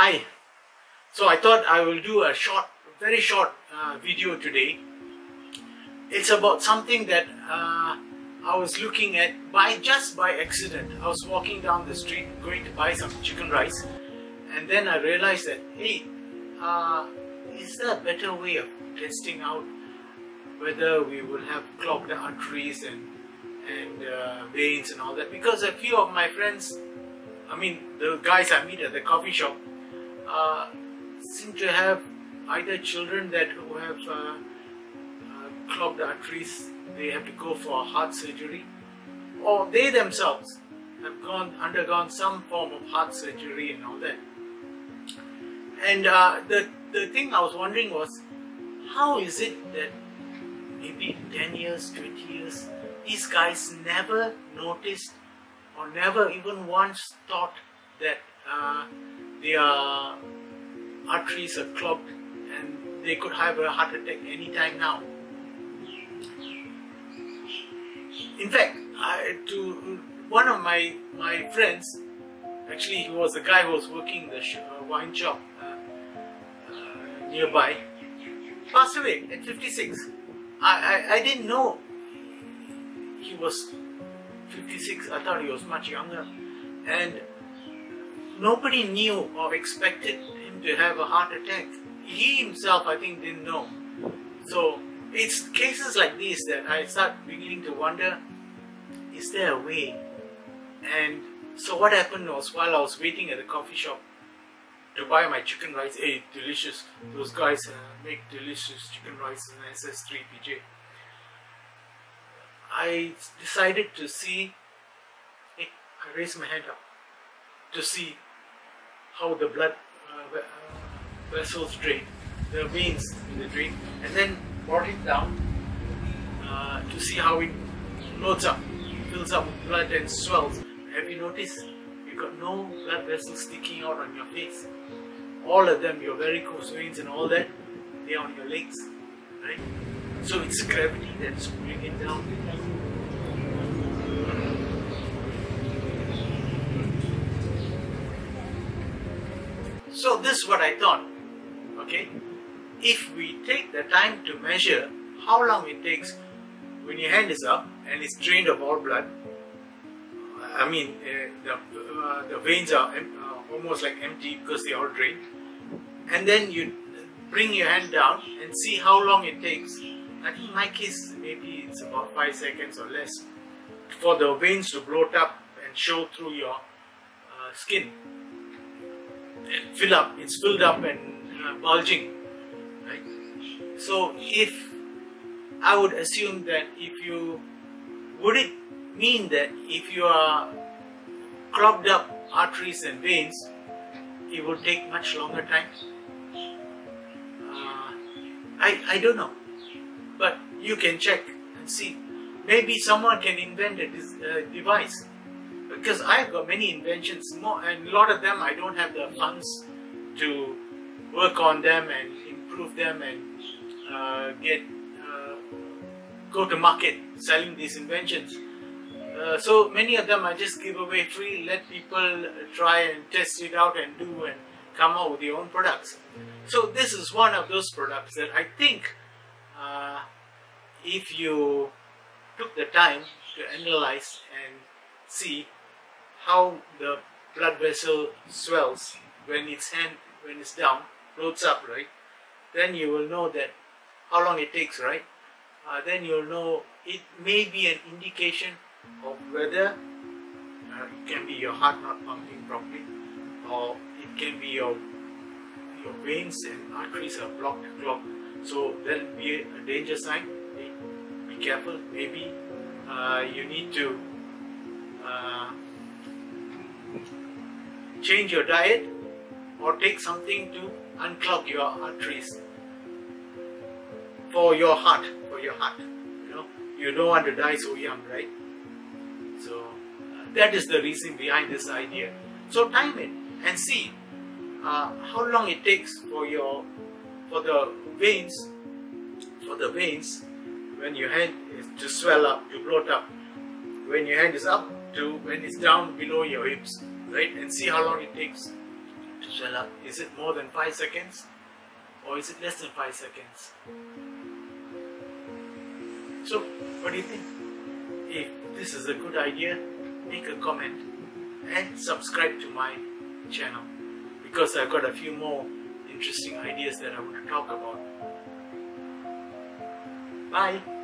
Hi, so I thought I will do a very short video today. It's about something that I was looking at just by accident. I was walking down the street going to buy some chicken rice, and then I realized that, hey, is there a better way of testing out whether we will have clogged arteries and veins and all that? Because a few of my friends, the guys I meet at the coffee shop, seem to have either children who have clogged arteries, they have to go for heart surgery, or they themselves have undergone some form of heart surgery and all that. And the thing I was wondering was, how is it that maybe 10 years, 20 years, these guys never noticed or never even once thought that their arteries are clogged and they could have a heart attack anytime now? In fact, to one of my friends, actually he was the guy who was working in the wine shop nearby, passed away at 56. I didn't know he was 56, I thought he was much younger, and nobody knew or expected him to have a heart attack. He himself, I think, didn't know. So it's cases like these that I start beginning to wonder, is there a way? And so what happened was, while I was waiting at the coffee shop to buy my chicken rice, hey, delicious, those guys make delicious chicken rice in SS3PJ. I decided to see, I raised my hand up to see how the blood vessels drain, the veins in the drain, and then brought it down to see how it loads up, fills up with blood and swells. Have you noticed you've got no blood vessels sticking out on your face? All of them, your varicose veins and all that, they're on your legs, right? So it's gravity that's pulling it down. So this is what I thought, okay? If we take the time to measure how long it takes when your hand is up and it's drained of all blood, the veins are almost like empty because they all drained, and then you bring your hand down and see how long it takes. I think in my case, maybe it's about 5 seconds or less for the veins to bloat up and show through your skin and fill up. It's filled up and bulging, right? So I would assume that would it mean that if you are clogged up arteries and veins, it would take much longer time? I don't know. But you can check and see. Maybe someone can invent a device, because I've got many inventions, and a lot of them I don't have the funds to work on them and improve them and go to market selling these inventions. So many of them I just give away free, let people try and test it out and do and come out with their own products. So this is one of those products that I think, if you took the time to analyze and see how the blood vessel swells when it's down, floats up, right? Then you will know that how long it takes, right? Then you'll know, it may be an indication of whether it can be your heart not pumping properly, or it can be your veins and arteries are clogged. So that will be a danger sign. Be careful. Maybe you need to change your diet or take something to unclog your arteries for your heart. You know, you don't want to die so young, right? So that is the reason behind this idea. So time it and see how long it takes for the veins when your hand is to swell up, to bloat up, when your hand is up to when it's down below your hips, right? And see how long it takes to shell out. Is it more than 5 seconds or is it less than 5 seconds? So what do you think? If this is a good idea, make a comment and subscribe to my channel, because I've got a few more interesting ideas that I want to talk about. Bye!